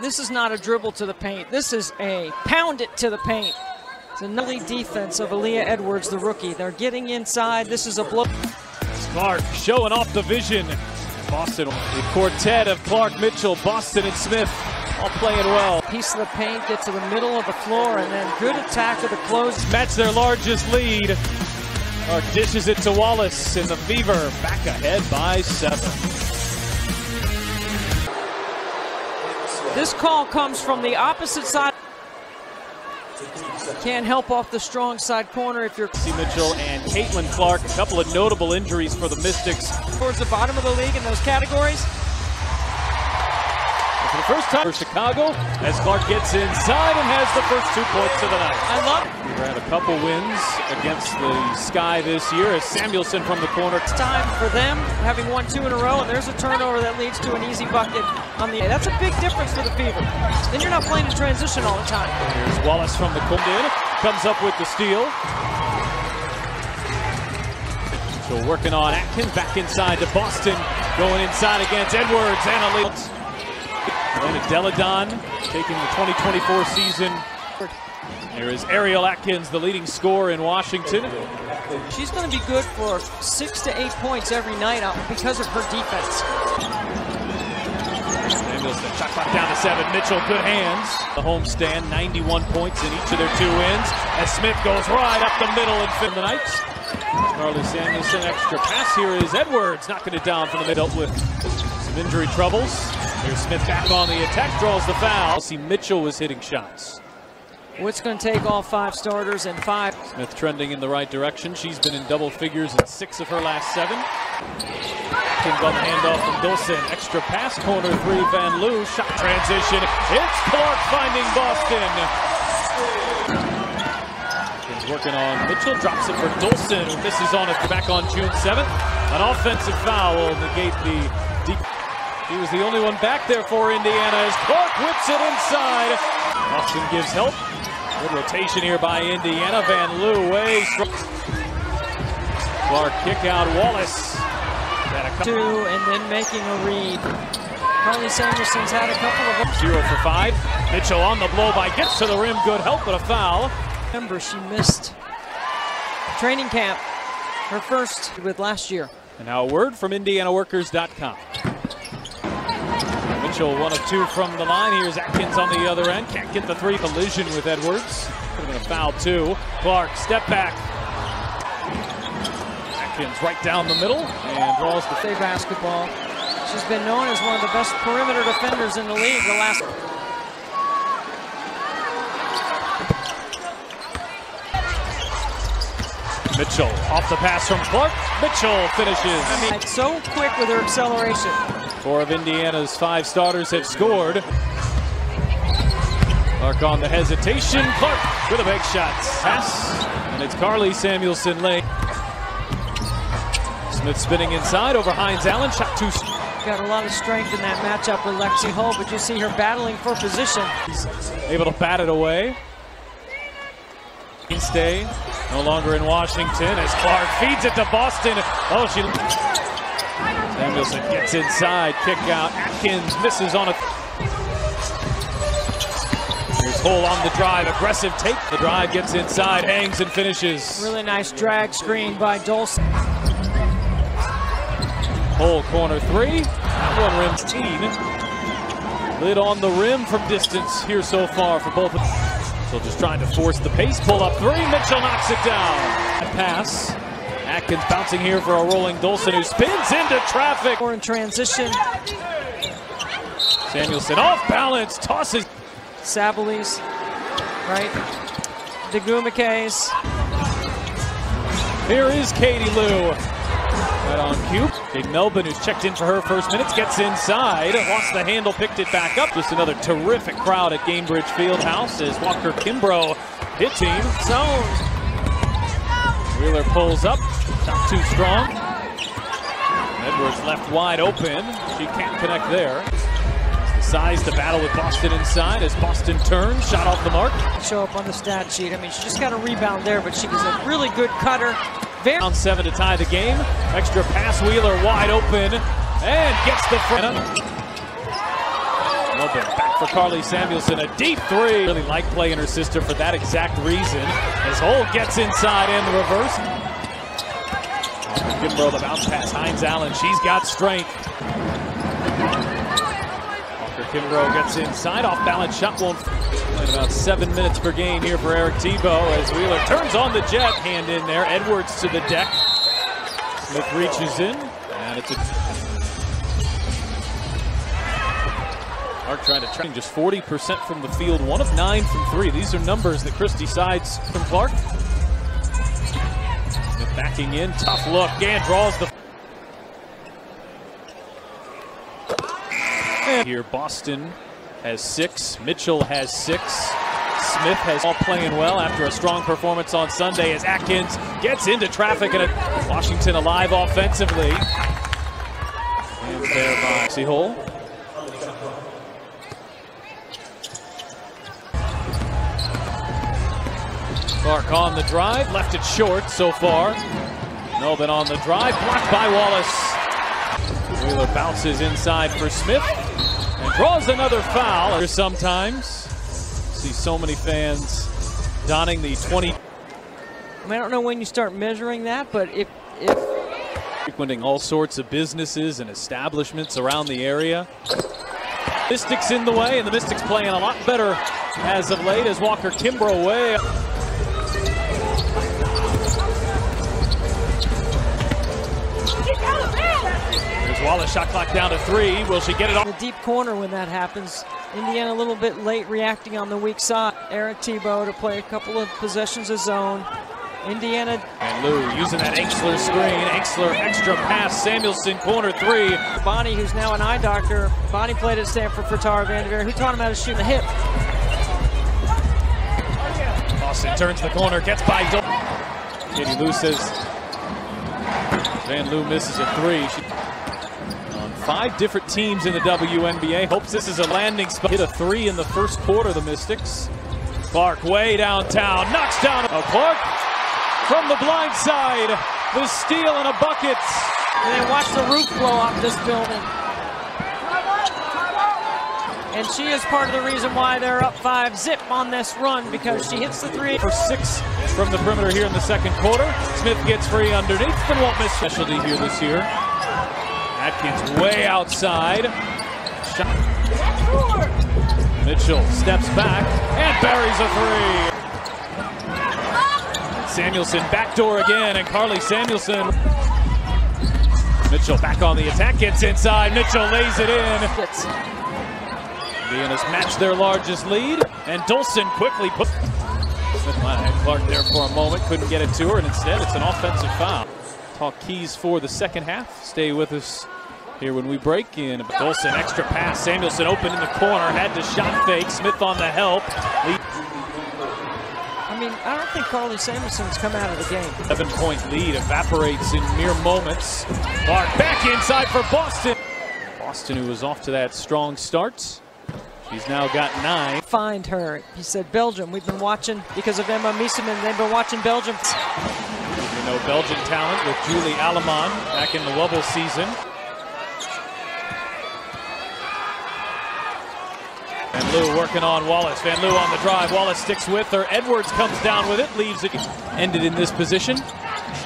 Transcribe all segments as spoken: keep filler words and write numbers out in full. This is not a dribble to the paint. This is a pound it to the paint. It's a nutty defense of Aaliyah Edwards, the rookie. They're getting inside. This is a blow. Clark showing off the vision. Boston, the quartet of Clark, Mitchell, Boston, and Smith all playing well. Piece of the paint, get to the middle of the floor, and then good attack of the close. That's their largest lead. Or dishes it to Wallace, and the Fever back ahead by seven. This call comes from the opposite side. Can't help off the strong side corner if you're... Mitchell and Caitlin Clark, a couple of notable injuries for the Mystics. Towards the bottom of the league in those categories. And for the first time for Chicago, as Clark gets inside and has the first two points of the night. I love it. We've had a couple wins against the Sky this year as Samuelson from the corner. It's time for them, having won two in a row, and there's a turnover that leads to an easy bucket on the... That's a big difference for the Fever. Then you're not playing in transition all the time. Here's Wallace from the corner. Comes up with the steal. So working on Atkins, back inside to Boston. Going inside against Edwards and Aaliyah. And Deladon taking the twenty twenty-four season. There is Ariel Atkins, the leading scorer in Washington. She's going to be good for six to eight points every night because of her defense. Samuelson, shot clock down to seven. Mitchell, good hands. The homestand, ninety-one points in each of their two wins. As Smith goes right up the middle and fin the Knights. Karlie Samuelson, extra pass here is Edwards, knocking it down from the middle with some injury troubles. Here's Smith back on the attack, draws the foul. See, Mitchell was hitting shots. It's going to take all five starters and five. Smith trending in the right direction. She's been in double figures in six of her last seven. Atkins on the handoff from Dolson. Extra pass, corner three, Van Loo. Shot transition. It's Clark finding Boston. Atkins working on Mitchell. Drops it for Dolson. Misses on it back on June seventh. An offensive foul will negate the deep. He was the only one back there for Indiana as Clark whips it inside. Boston gives help. Good rotation here by Indiana. Van Loo way. Clark kick out Wallace. Had a two and then making a read. Karlie Samuelson's had a couple of them. Zero for five. Mitchell on the blow by gets to the rim. Good help, but a foul. Remember, she missed training camp. Her first with last year. And now a word from Indiana Workers dot com. Mitchell, one of two from the line. Here's Atkins on the other end. Can't get the three. Collision with Edwards. Could have been a foul, too. Clark, step back. Atkins right down the middle and draws the play basketball. She's been known as one of the best perimeter defenders in the league the last. Mitchell off the pass from Clark. Mitchell finishes. I mean, so quick with her acceleration. Four of Indiana's five starters have scored. Clark on the hesitation. Clark with a big shot. Pass. And it's Karlie Samuelson late. Smith spinning inside over Hines Allen. Shot two. Got a lot of strength in that matchup with Lexie Hull, but you see her battling for position. She's able to bat it away. Stay. No longer in Washington as Clark feeds it to Boston. Oh, she... Samuelson gets inside, kick out. Atkins misses on a... Here's Hull on the drive, aggressive take. The drive gets inside, hangs and finishes. Really nice drag screen by Dolson. Hull corner three, that one rims teen. Lid on the rim from distance here so far for both of them. Just trying to force the pace, pull up three, Mitchell knocks it down. Pass, Atkins bouncing here for a rolling Dolson who spins into traffic. We're in transition. Samuelson off balance, tosses. Sabalis, right, DeGumicase. Here is Katie Lou, right on cue. Big Melbourne, who's checked in for her first minutes, gets inside, lost the handle, picked it back up. Just another terrific crowd at Gainbridge Fieldhouse as Walker Kimbrough hitting zone. Wheeler pulls up, not too strong. Edwards left wide open. She can't connect there. Size to battle with Boston inside as Boston turns, shot off the mark. Show up on the stat sheet. I mean, she just got a rebound there, but she was a really good cutter. Very down seven to tie the game. Extra pass, Wheeler wide open and gets the front. open. Back for Karlie Samuelson, a deep three. Really like playing her sister for that exact reason. As Hull gets inside and the reverse. Gimbrough the bounce pass, Hines Allen, she's got strength. Walker Kimbrough gets inside, off balance shot won't. About seven minutes per game here for Eric Tebow as Wheeler turns on the jet, hand in there, Edwards to the deck. Smith reaches in, and it's a... Clark trying to track just forty percent from the field, one of nine from three. These are numbers that Chris decides from Clark. And backing in, tough look, and draws the... And here, Boston has six, Mitchell has six, Smith has all playing well after a strong performance on Sunday as Atkins gets into traffic and a... Washington alive offensively. And there by Lexie Hull. Clark on the drive, left it short so far. Melvin on the drive, blocked by Wallace. Wheeler bounces inside for Smith and draws another foul. Sometimes see so many fans donning the twenty. I mean, I don't know when you start measuring that, but if if frequenting all sorts of businesses and establishments around the area. Mystics in the way, and the Mystics playing a lot better as of late as Walker Kimbrough way. Wallace shot clock down to three. Will she get it off? The deep corner when that happens. Indiana a little bit late reacting on the weak side. Eric Tebow to play a couple of possessions of zone. Indiana. And Lou using that Anxler screen. Anxler extra pass. Samuelson corner three. Bonnie, who's now an eye doctor. Bonnie played at Stanford for Tara VanDerveer, who taught him how to shoot in the hip. Austin turns the corner, gets by Dole. Katie Lou says Van Loo misses a three. She Five different teams in the W N B A. Hopes this is a landing spot. Hit a three in the first quarter, the Mystics. Clark way downtown, knocks down. A Clark from the blind side. The steal and a bucket. And then watch the roof blow off this building. And she is part of the reason why they're up five zip on this run because she hits the three. For six from the perimeter here in the second quarter. Smith gets free underneath and won't miss. Specialty here this year. Atkins way outside. Shot. Mitchell steps back and buries a three. Samuelson backdoor again, and Karlie Samuelson. Mitchell back on the attack, gets inside. Mitchell lays it in. Indiana's matched their largest lead, and Dolson quickly put. Smith might have Clark there for a moment, couldn't get it to her, and instead it's an offensive foul. Talk keys for the second half. Stay with us here when we break in. Dolson, extra pass. Samuelson open in the corner. Had to shot fake. Smith on the help. I mean, I don't think Karlie Samuelson's come out of the game. Seven-point lead evaporates in mere moments. Clark back inside for Boston. Boston, who was off to that strong start. She's now got nine. Find her. He said Belgium. We've been watching because of Emma Meesseman. They've been watching Belgium. No Belgian talent with Julie Allemand back in the bubble season. Van Loo working on Wallace. Van Loo on the drive. Wallace sticks with her. Edwards comes down with it, leaves it. Ended in this position.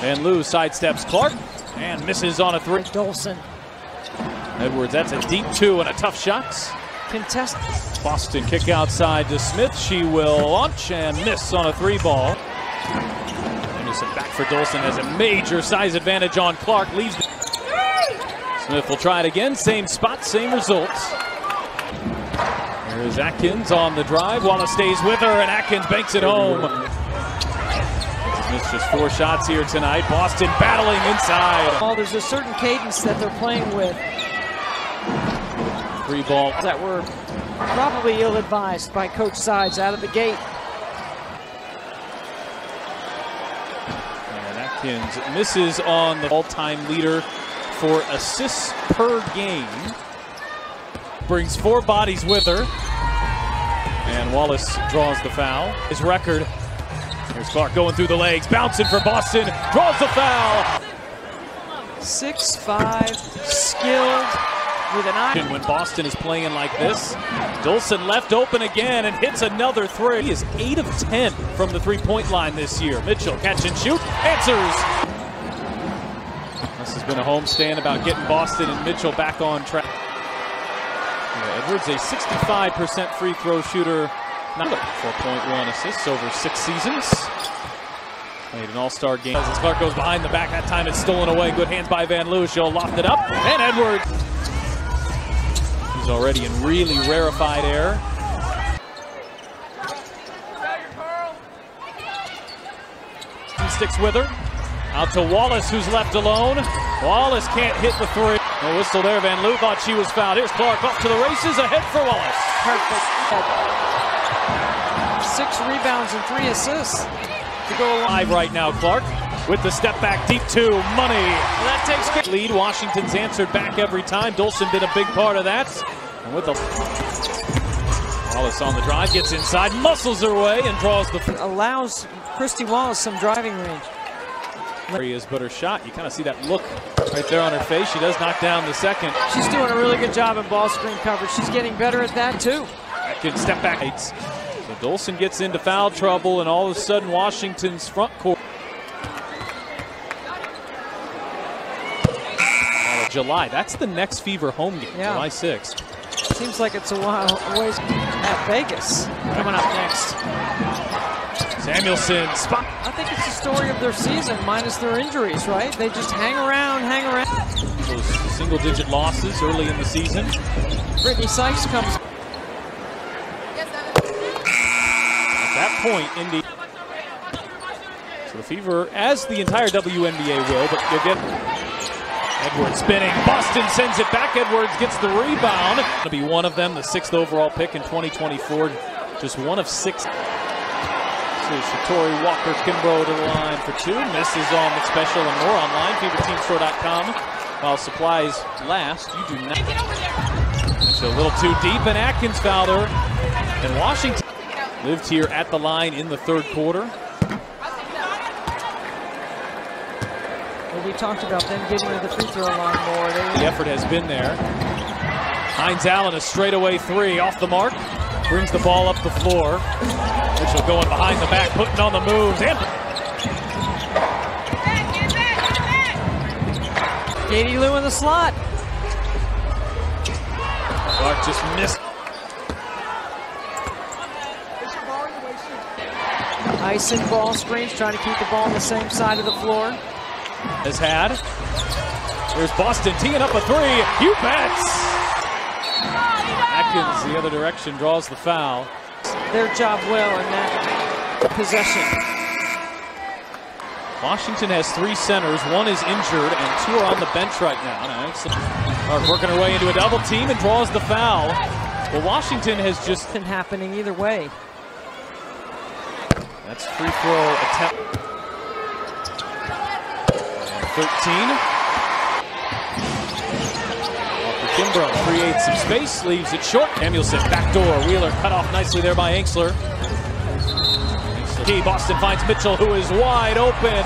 Van Loo sidesteps Clark and misses on a three. Dolson. Edwards, that's a deep two and a tough shot. Contest. Boston kick outside to Smith. She will launch and miss on a three ball. Back for Dolson has a major size advantage on Clark. Leaves. Smith will try it again. Same spot, same results. There's Atkins on the drive. Wallace stays with her, and Atkins banks it home. Smith's just four shots here tonight. Boston battling inside. Oh, there's a certain cadence that they're playing with. Three ball that were probably ill-advised by Coach Sides out of the gate. Atkins misses on the all-time leader for assists per game. Brings four bodies with her. And Wallace draws the foul. His record. Here's Clark going through the legs. Bouncing for Boston. Draws the foul. six five. Skilled. with an eye. When Boston is playing like this, Dolson left open again and hits another three. He is eight of ten from the three-point line this year. Mitchell, catch and shoot, answers. This has been a homestand about getting Boston and Mitchell back on track. Yeah, Edwards, a sixty-five percent free throw shooter. Not four point one assists over six seasons. Played an all-star game. As Clark goes behind the back, that time it's stolen away. Good hands by Van Loo. She'll loft it up. And Edwards. He's already in really rarefied air. He sticks with her. Out to Wallace, who's left alone. Wallace can't hit the three. No whistle there. Van Loo thought she was fouled. Here's Clark off to the races. Ahead for Wallace. Perfect. Six rebounds and three assists. To go live right now, Clark with the step back deep two money. And that takes good lead. Washington's answered back every time. Dolson been a big part of that. And with the Wallace on the drive, gets inside, muscles her way, and draws the. Allows Christy Wallace some driving range. There he is, but her shot. You kind of see that look right there on her face. She does knock down the second. She's doing a really good job in ball screen coverage. She's getting better at that too. That good step back. So Dolson gets into foul trouble, and all of a sudden Washington's front court. Uh, July, that's the next Fever home game, yeah. July sixth. Seems like it's a while away at Vegas. Coming up next. Samuelson spot. I think it's the story of their season, minus their injuries, right? They just hang around, hang around. Those single-digit losses early in the season. Brittany Sykes comes. Point Indy. So the Fever, as the entire W N B A will, but you'll get Edwards spinning. Boston sends it back. Edwards gets the rebound. It'll be one of them, the sixth overall pick in twenty twenty-four. Just one of six. So Satori Walker Kimbrough to the line for two. Misses on the special and more online. Fever Team Store dot com. While supplies last, you do not. It's a little too deep, and Atkins fouled her. And Washington. Lived here at the line in the third quarter. Well, we talked about them getting to the free throw line more. They... The effort has been there. Hines Allen, a straightaway three off the mark. Brings the ball up the floor. Mitchell going behind the back, putting on the moves. And... Get back, get back. Katie Lou in the slot. Clark just missed. Icing ball screens, trying to keep the ball on the same side of the floor. Has had. There's Boston teeing up a three. You bet. Atkins the other direction draws the foul. Their job well in that possession. Washington has three centers. One is injured and two are on the bench right now. Are working her way into a double team and draws the foul. Well, Washington has just been happening either way. That's free throw attempt. thirteen. Walker Kimbrough creates some space, leaves it short. Samuelson backdoor. Wheeler cut off nicely there by Anxler. Anxler. Boston finds Mitchell, who is wide open.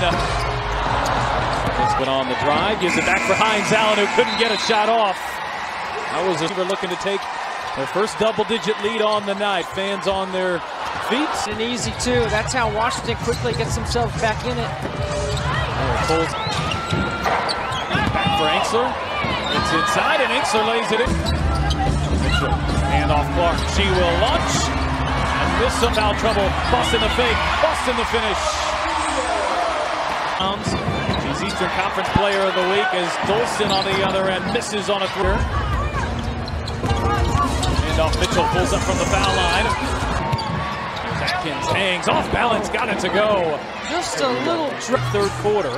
It's been on the drive, gives it back for Hines Allen, who couldn't get a shot off. That was a Fever looking to take their first double-digit lead on the night. Fans on their feet. And easy, too. That's how Washington quickly gets themselves back in it. Oh, back for Anxler. It's inside, and Anxler lays it in. Mitchell, hand off Clark. She will launch. And this some foul trouble. Boston the fake. Boston the finish. She's Eastern Conference Player of the Week as Dolson on the other end misses on a career. Hand off Mitchell pulls up from the foul line. Atkins hangs off balance, got it to go. Just a little trip third quarter.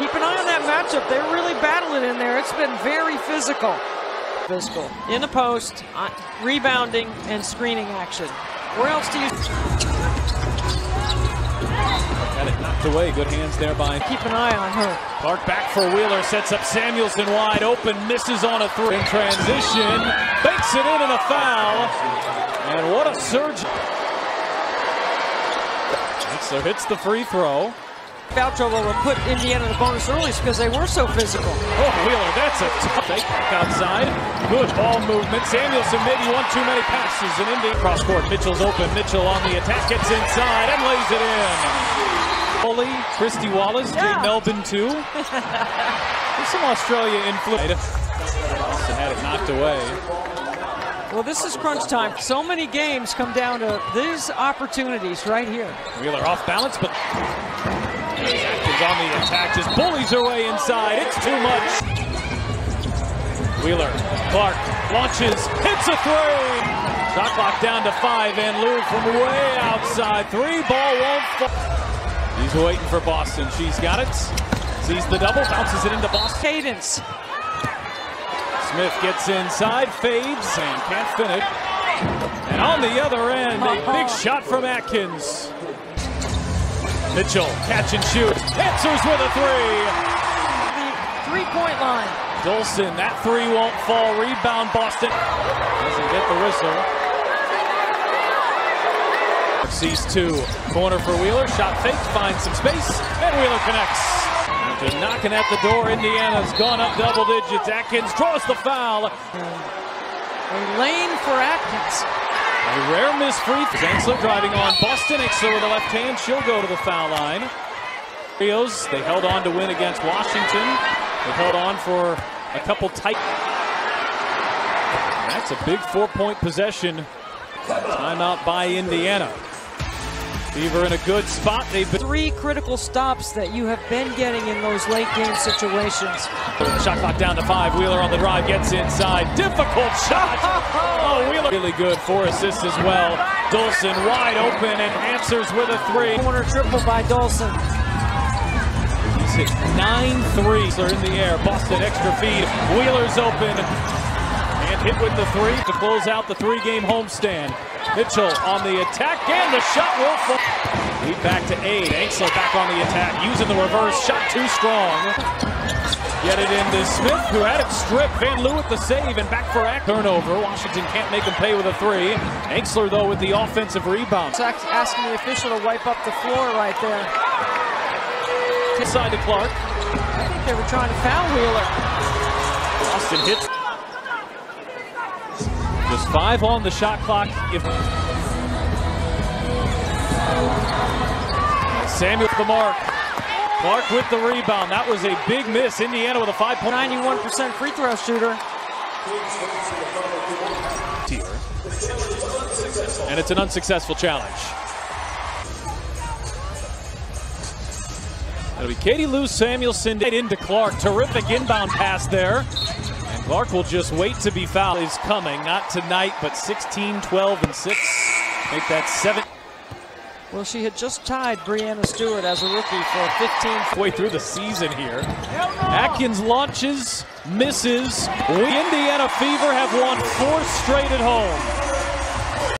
Keep an eye on that matchup. They're really battling in there. It's been very physical. Physical. In the post, rebounding and screening action. Where else do you... Got it knocked away. Good hands there by... Keep an eye on her. Clark back for Wheeler. Sets up Samuelson wide open. Misses on a three. In transition... Banks it in and a foul. And what a surge. Anxler hits the free throw. Foul trouble will put Indiana in the bonus early because they were so physical. Oh, Wheeler, that's a tough take outside. Good ball movement. Samuelson maybe one too many passes. And in the cross-court, Mitchell's open. Mitchell on the attack, gets inside and lays it in. Foley, Christy Wallace, yeah. Jay Melvin too. There's some Australia influence. And had it knocked away. Well, this is crunch time. So many games come down to these opportunities right here. Wheeler off balance, but Atkins on the attack, just bullies her way inside. It's too much. Wheeler, Clark launches, hits a three. Shot clock down to five, and Lou from way outside. Three ball won't fall. He's waiting for Boston. She's got it. Sees the double, bounces it into Boston. Cadence. Smith gets inside, fades, and can't finish. And on the other end, a big shot from Atkins. Mitchell, catch and shoot. Answers with a three. The three-point line. Dolson, that three won't fall. Rebound, Boston. Doesn't get the whistle. Sees two. Corner for Wheeler. Shot fakes, finds some space, and Wheeler connects. They're knocking at the door. Indiana's gone up double digits. Atkins draws the foul. A lane for Atkins. A rare miss free. Zanzler driving on Boston. Ixler with a left hand. She'll go to the foul line. Rios, they held on to win against Washington. They've held on for a couple tight. That's a big four-point possession. Timeout by Indiana. Fever in a good spot. They've been three critical stops that you have been getting in those late game situations. Shot clock down to five. Wheeler on the drive gets inside. Difficult shot. Oh, Wheeler really good. Four assists as well. Dolson wide open and answers with a three. Corner triple by Dolson. He's hit nine threes are in the air. Boston extra feed. Wheeler's open and hit with the three to close out the three-game homestand. Mitchell on the attack, and the shot will fall. Lead back to eight. Axel back on the attack, using the reverse shot, too strong. Get it into Smith, who had it stripped. Van Loo with the save, and back for Ack. Turnover. Washington can't make him pay with a three. Axler, though, with the offensive rebound. Asking the official to wipe up the floor right there. Inside to Clark. I think they were trying to foul Wheeler. Boston hits. Just five on the shot clock. If Samuel with the mark. Clark with the rebound. That was a big miss. Indiana with a five point nine one percent free throw shooter. And it's an unsuccessful challenge. It'll be Katie Lou Samuelson into Clark. Terrific inbound pass there. Clark will just wait to be fouled. Is coming, not tonight, but sixteen, twelve, and six. Make that seven. Well, she had just tied Brianna Stewart as a rookie for fifteenth way through the season here. Atkins launches, misses. We Indiana Fever have won four straight at home.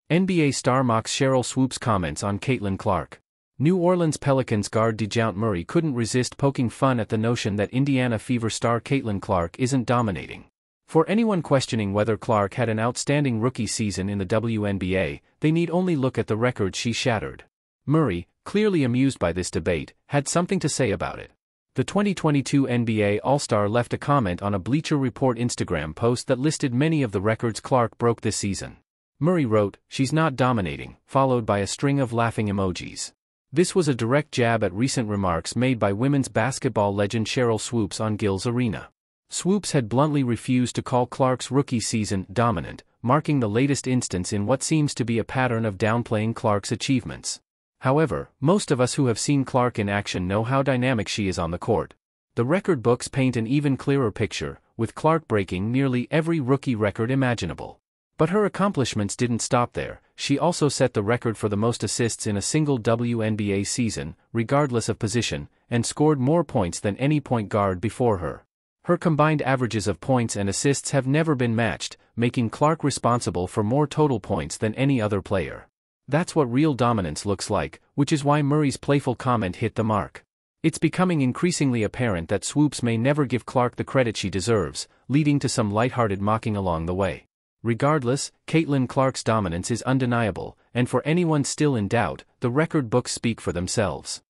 N B A star Mox Cheryl Swoopes comments on Caitlin Clark. New Orleans Pelicans guard Dejounte Murray couldn't resist poking fun at the notion that Indiana Fever star Caitlin Clark isn't dominating. For anyone questioning whether Clark had an outstanding rookie season in the W N B A, they need only look at the record she shattered. Murray, clearly amused by this debate, had something to say about it. The twenty twenty-two N B A All-Star left a comment on a Bleacher Report Instagram post that listed many of the records Clark broke this season. Murray wrote, "She's not dominating," followed by a string of laughing emojis. This was a direct jab at recent remarks made by women's basketball legend Cheryl Swoopes on Gil's Arena. Swoopes had bluntly refused to call Clark's rookie season dominant, marking the latest instance in what seems to be a pattern of downplaying Clark's achievements. However, most of us who have seen Clark in action know how dynamic she is on the court. The record books paint an even clearer picture, with Clark breaking nearly every rookie record imaginable. But her accomplishments didn't stop there. She also set the record for the most assists in a single W N B A season, regardless of position, and scored more points than any point guard before her. Her combined averages of points and assists have never been matched, making Clark responsible for more total points than any other player. That's what real dominance looks like, which is why Murray's playful comment hit the mark. It's becoming increasingly apparent that Swoopes may never give Clark the credit she deserves, leading to some lighthearted mocking along the way. Regardless, Caitlin Clark's dominance is undeniable, and for anyone still in doubt, the record books speak for themselves.